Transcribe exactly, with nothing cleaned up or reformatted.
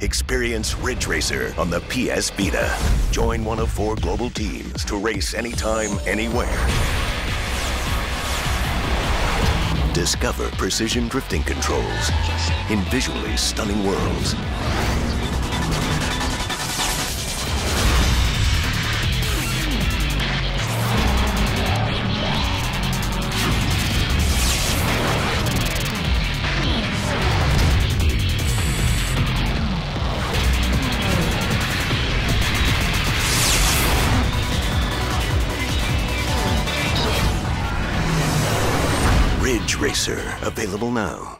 Experience Ridge Racer on the P S Vita. Join one of four global teams to race anytime, anywhere. Discover precision drifting controls in visually stunning worlds. Ridge Racer, available now.